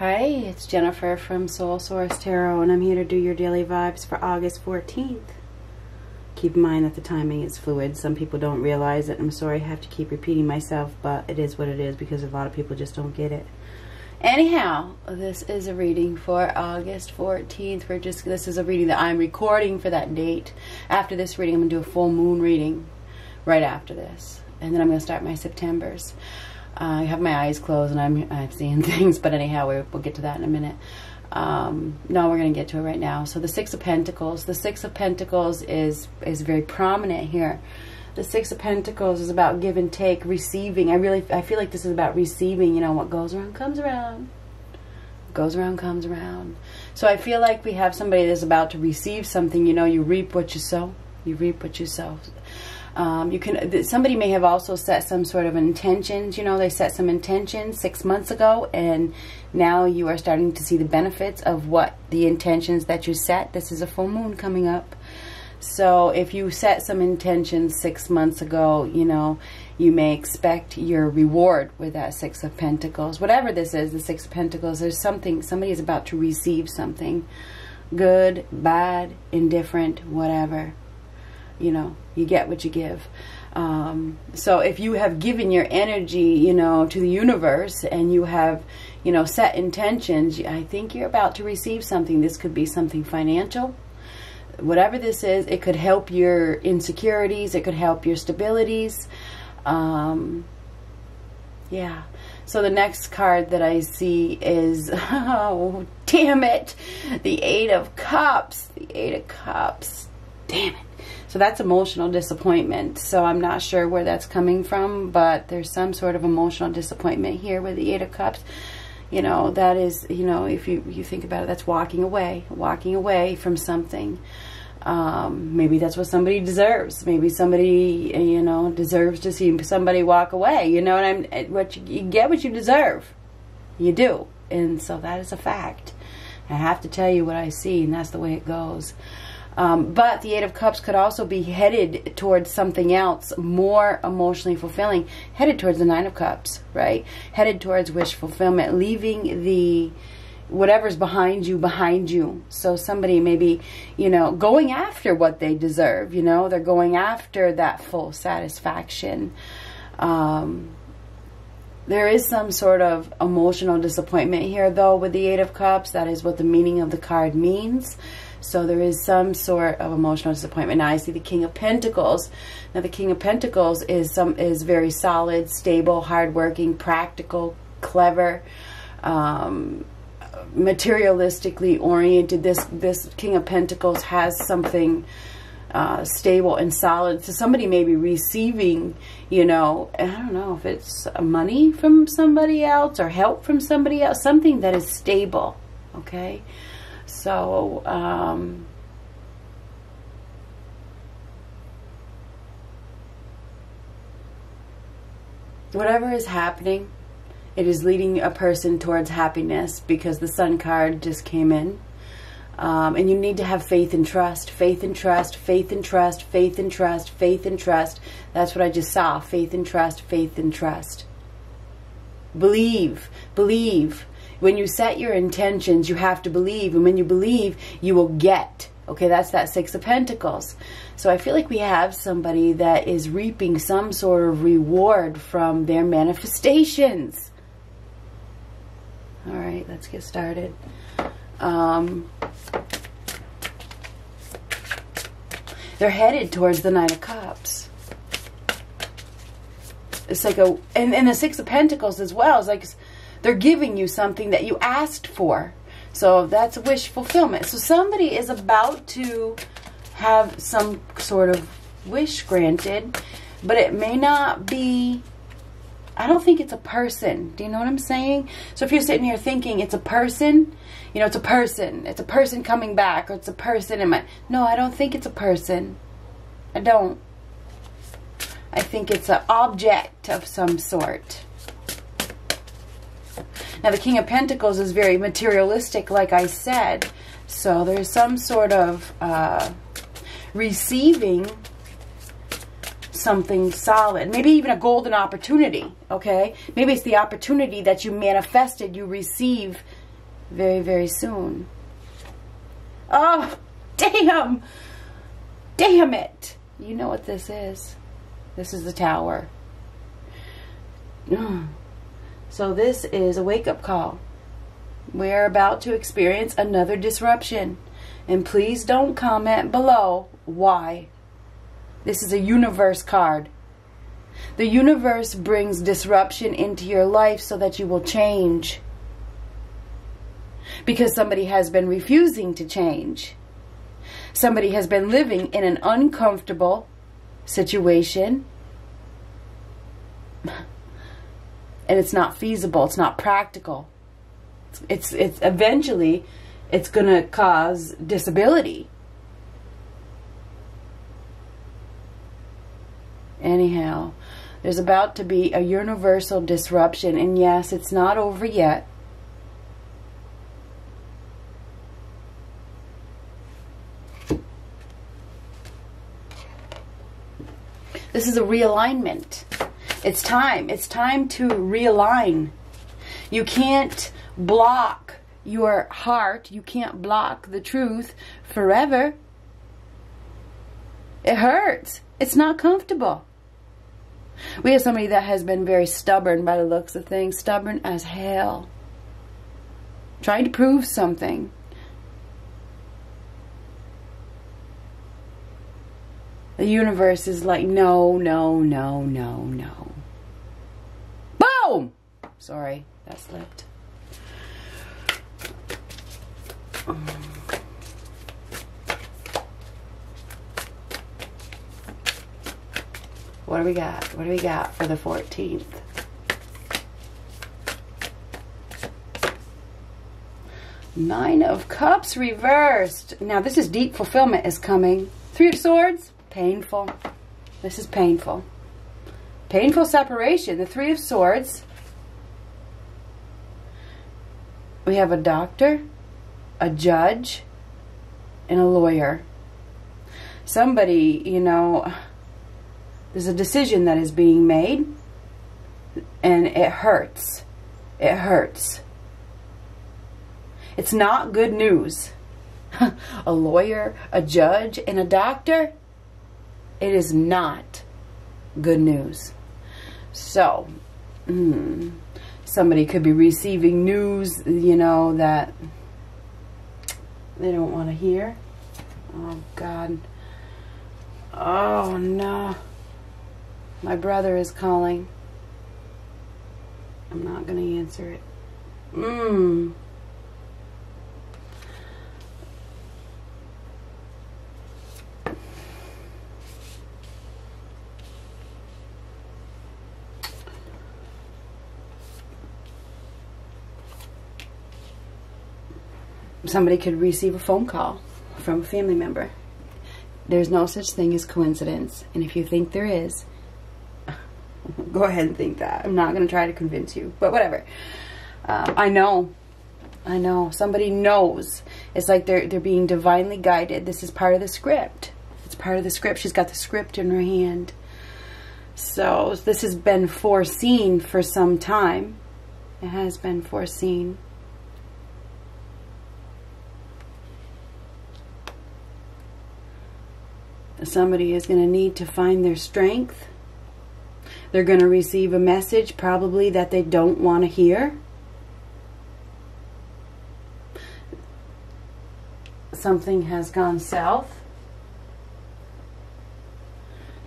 Hi, it's Jennifer from Soul Source Tarot, and I'm here to do your daily vibes for August 14th. Keep in mind that the timing is fluid. Some people don't realize it. I'm sorry I have to keep repeating myself, but it is what it is because a lot of people just don't get it. Anyhow, this is a reading for August 14th. This is a reading that I'm recording for that date. After this reading, I'm going to do a full moon reading right after this. And then I'm going to start my Septembers. I have my eyes closed and I'm seeing things, but anyhow, we'll get to that in a minute. No, we're going to get to it right now. So the Six of Pentacles. The Six of Pentacles is very prominent here. The Six of Pentacles is about give and take, receiving. I feel like this is about receiving, you know, what goes around comes around. Goes around comes around. So I feel like we have somebody that's about to receive something, you know, you reap what you sow. You reap what you sow. Somebody may have also set some sort of intentions, you know, they set some intentions 6 months ago, and now you are starting to see the benefits of what the intentions that you set. This is a full moon coming up. So if you set some intentions 6 months ago, you know, you may expect your reward with that Six of Pentacles. Whatever this is, the Six of Pentacles, there's something, somebody is about to receive something. Good, bad, indifferent, whatever. You know, you get what you give. So if you have given your energy, you know, to the universe and you have, you know, set intentions, I think you're about to receive something. This could be something financial. Whatever this is, it could help your insecurities. It could help your stabilities. Yeah. So the next card that I see is, oh, damn it. The Eight of Cups. The Eight of Cups. Damn it. So that's emotional disappointment. So I'm not sure where that's coming from, but there's some sort of emotional disappointment here with the Eight of Cups. You know, that is, you know, if you think about it, that's walking away from something. Maybe that's what somebody deserves. Maybe somebody, you know, deserves to see somebody walk away. You know, and you get what you deserve. You do. And so that is a fact. I have to tell you what I see, and that's the way it goes. But the Eight of Cups could also be headed towards something else more emotionally fulfilling, headed towards the Nine of Cups, right? Headed towards wish fulfillment, leaving the whatever's behind you. So somebody may be, you know, going after what they deserve, you know, they're going after that full satisfaction. There is some sort of emotional disappointment here, though, with the Eight of Cups. That is what the meaning of the card means. So there is some sort of emotional disappointment. Now I see the King of Pentacles. Now the King of Pentacles is very solid, stable, hardworking, practical, clever, materialistically oriented. This King of Pentacles has something stable and solid. So somebody may be receiving, you know, I don't know if it's money from somebody else or help from somebody else, something that is stable, okay? So, whatever is happening, it is leading a person towards happiness because the Sun card just came in. And you need to have faith and trust, faith and trust, faith and trust, faith and trust, faith and trust. That's what I just saw. Faith and trust, faith and trust. Believe, believe. When you set your intentions, you have to believe. And when you believe, you will get. Okay, that's that Six of Pentacles. So I feel like we have somebody that is reaping some sort of reward from their manifestations. All right, let's get started. They're headed towards the Nine of Cups. It's like a... And the Six of Pentacles as well. It's like... They're giving you something that you asked for. So that's wish fulfillment. So somebody is about to have some sort of wish granted, but it may not be, I don't think it's a person. Do you know what I'm saying? So if you're sitting here thinking it's a person, you know, it's a person coming back, or it's a person in my, no, I don't think it's a person. I don't. I think it's an object of some sort. Now, the King of Pentacles is very materialistic, like I said. So there's some sort of receiving something solid. Maybe even a golden opportunity, okay? Maybe it's the opportunity that you manifested, you receive very, very soon. Oh, damn! Damn it! You know what this is. This is the Tower. So this is a wake-up call. We're about to experience another disruption. And please don't comment below why. This is a universe card. The universe brings disruption into your life so that you will change. Because somebody has been refusing to change. Somebody has been living in an uncomfortable situation. And it's not feasible. It's not practical. It's eventually, it's going to cause disability. Anyhow, there's about to be a universal disruption. And yes, it's not over yet. This is a realignment. It's time. It's time to realign. You can't block your heart. You can't block the truth forever. It hurts. It's not comfortable. We have somebody that has been very stubborn by the looks of things. Stubborn as hell. Trying to prove something. The universe is like, no, no, no, no, no. Boom! Sorry, that slipped. What do we got? What do we got for the 14th? Nine of Cups reversed. Now this is deep fulfillment is coming. Three of Swords. Painful. This is painful. Painful separation. The Three of Swords. We have a doctor, a judge, and a lawyer. Somebody, you know, there's a decision that is being made, and it hurts. It hurts. It's not good news. A lawyer, a judge, and a doctor. It is not good news. So, somebody could be receiving news, you know, that they don't want to hear. Oh, God. Oh, no. My brother is calling. I'm not going to answer it. Somebody could receive a phone call from a family member. There's no such thing as coincidence. And if you think there is, go ahead and think that. I'm not going to try to convince you, but whatever. I know. Somebody knows. It's like they're being divinely guided. This is part of the script. It's part of the script. She's got the script in her hand. So this has been foreseen for some time. It has been foreseen. Somebody is going to need to find their strength. They're going to receive a message probably that they don't want to hear. Something has gone south.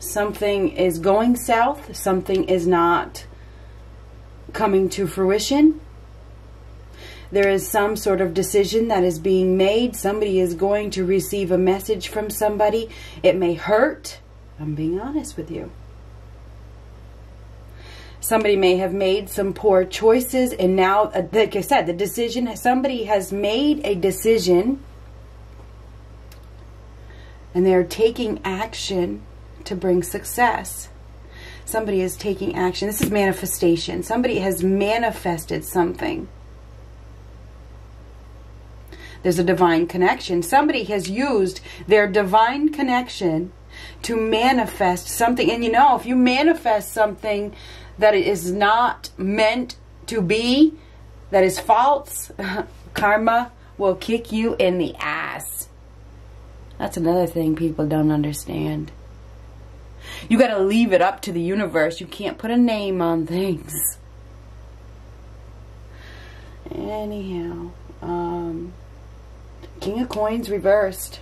Something is going south. Something is not coming to fruition. There is some sort of decision that is being made. Somebody is going to receive a message from somebody. It may hurt. I'm being honest with you. Somebody may have made some poor choices, and now, like I said, the decision, somebody has made a decision, and they're taking action to bring success. Somebody is taking action. This is manifestation. Somebody has manifested something. There's a divine connection. Somebody has used their divine connection to manifest something. And you know, if you manifest something that it is not meant to be, that is false, Karma will kick you in the ass. That's another thing people don't understand. You gotta leave it up to the universe. You can't put a name on things. Anyhow, King of Coins reversed.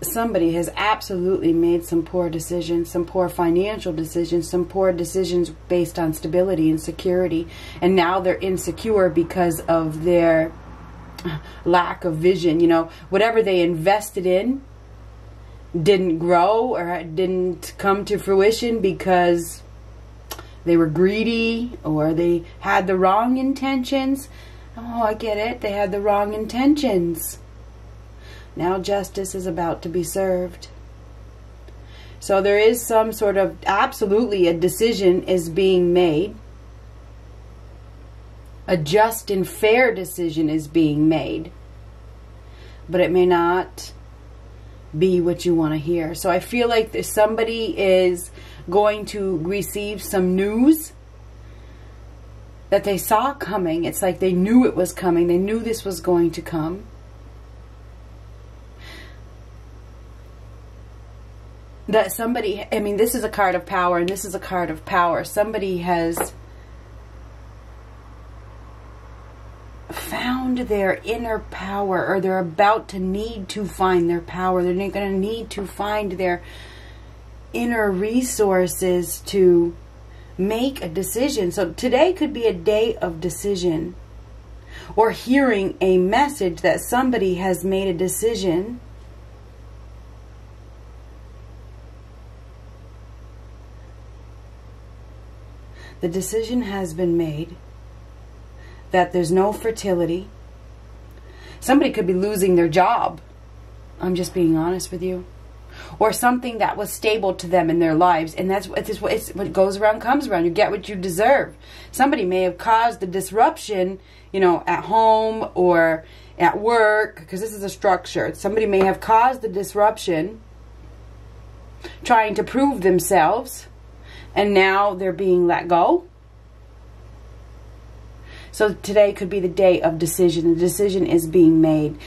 Somebody has absolutely made some poor decisions, some poor financial decisions, some poor decisions based on stability and security. And now they're insecure because of their lack of vision. You know, whatever they invested in didn't grow or didn't come to fruition because they were greedy or they had the wrong intentions. Oh, I get it. They had the wrong intentions. Now justice is about to be served. So there is some sort of, absolutely a decision is being made. A just and fair decision is being made. But it may not be what you want to hear. So I feel like if somebody is going to receive some news that they saw coming. It's like they knew it was coming. They knew this was going to come. That somebody, I mean, this is a card of power and this is a card of power. Somebody has found their inner power, or they're about to need to find their power. They're going to need to find their inner resources to make a decision. So today could be a day of decision, or hearing a message that somebody has made a decision . The decision has been made that there's no fertility. Somebody could be losing their job. I'm just being honest with you. Or something that was stable to them in their lives. And that's what goes around comes around. You get what you deserve. Somebody may have caused the disruption, you know, at home or at work. Because this is a structure. Somebody may have caused the disruption trying to prove themselves. And now they're being let go. So today could be the day of decision. The decision is being made.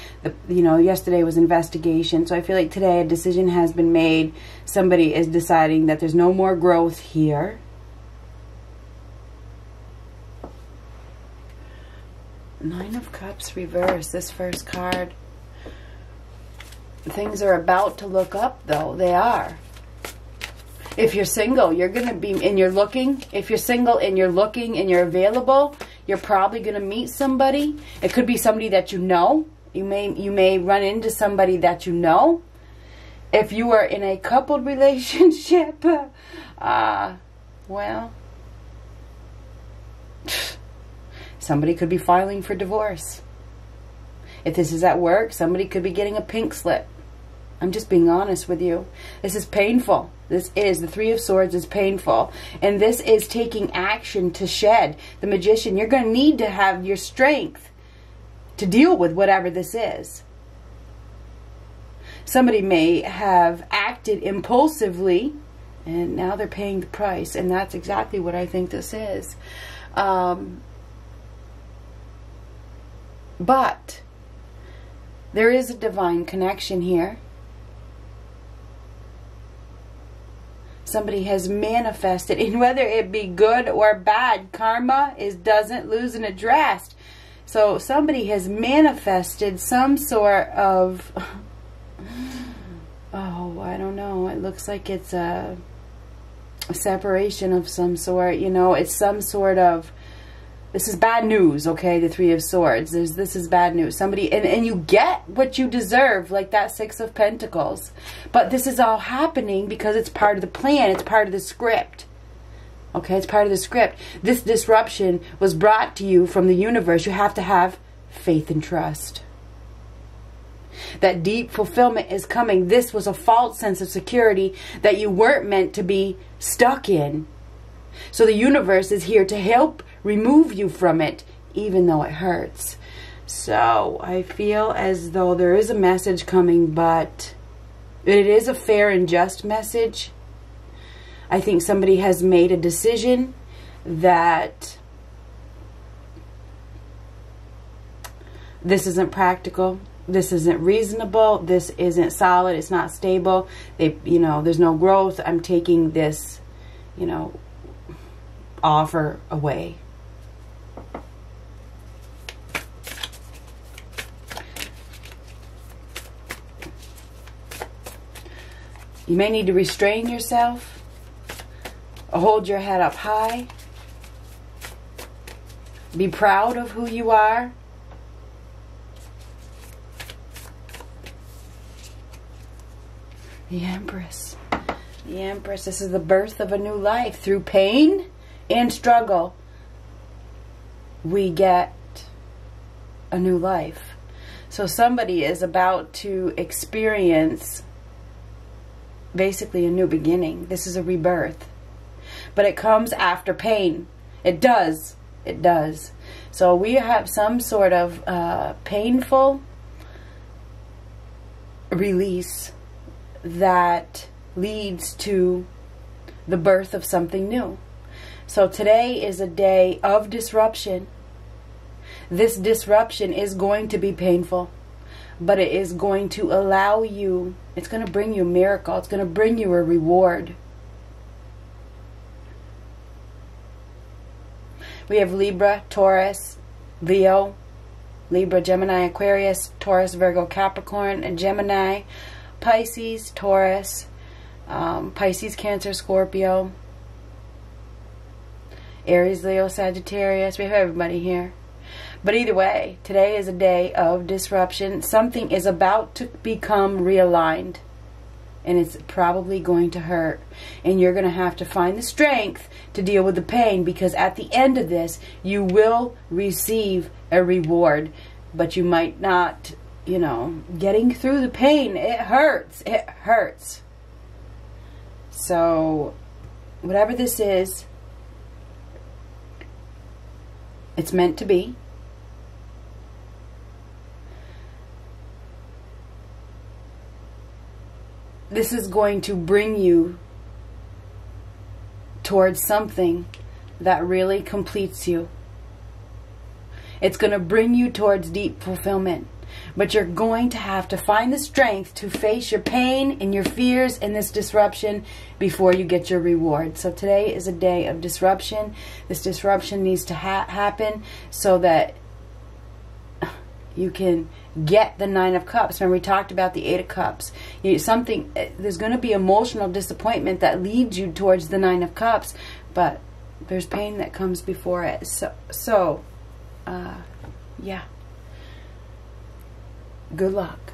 You know, yesterday was investigation. So I feel like today a decision has been made. Somebody is deciding that there's no more growth here. Nine of Cups reversed. This first card. Things are about to look up, though. They are. If you're single, you're going to be, and you're looking, if you're single and you're looking and you're available, you're probably going to meet somebody. It could be somebody that you know. You may run into somebody that you know. If you are in a coupled relationship, well, somebody could be filing for divorce. If this is at work, somebody could be getting a pink slip. I'm just being honest with you. This is painful. This is, the Three of Swords is painful. And this is taking action to shed. The Magician, you're going to need to have your strength to deal with whatever this is. Somebody may have acted impulsively, and now they're paying the price. And that's exactly what I think this is. But there is a divine connection here. Somebody has manifested, and whether it be good or bad, karma doesn't lose an address. So somebody has manifested some sort of, oh, I don't know. It looks like it's a separation of some sort. You know, it's some sort of, this is bad news, okay? The Three of Swords. This is bad news. Somebody, and you get what you deserve, like that Six of Pentacles. But this is all happening because it's part of the plan. It's part of the script. Okay, it's part of the script. This disruption was brought to you from the universe. You have to have faith and trust. That deep fulfillment is coming. This was a false sense of security that you weren't meant to be stuck in. So the universe is here to help remove you from it, even though it hurts. So I feel as though there is a message coming, but it is a fair and just message. I think somebody has made a decision that this isn't practical, this isn't reasonable, this isn't solid, it's not stable, they, you know, there's no growth, I'm taking this, you know, offer away. You may need to restrain yourself, hold your head up high, be proud of who you are. The Empress. The Empress. This is the birth of a new life. Through pain and struggle, we get a new life. So somebody is about to experience basically a new beginning. This is a rebirth. But it comes after pain. It does. It does. So we have some sort of painful release that leads to the birth of something new. So today is a day of disruption. This disruption is going to be painful, but it is going to allow you, it's going to bring you a miracle, it's going to bring you a reward. We have Libra, Taurus, Leo, Libra, Gemini, Aquarius, Taurus, Virgo, Capricorn, and Gemini, Pisces, Taurus, Pisces, Cancer, Scorpio, Aries, Leo, Sagittarius. We have everybody here. But either way, today is a day of disruption. Something is about to become realigned, and it's probably going to hurt. And you're going to have to find the strength to deal with the pain, because at the end of this, you will receive a reward, but you might not. You know, getting through the pain, it hurts. It hurts. So, whatever this is, it's meant to be. This is going to bring you towards something that really completes you. It's going to bring you towards deep fulfillment. But you're going to have to find the strength to face your pain and your fears and this disruption before you get your reward. So today is a day of disruption. This disruption needs to happen so that you can get the 9 of Cups. Remember, we talked about the 8 of Cups. There's going to be emotional disappointment that leads you towards the 9 of Cups, but there's pain that comes before it. So yeah. Good luck.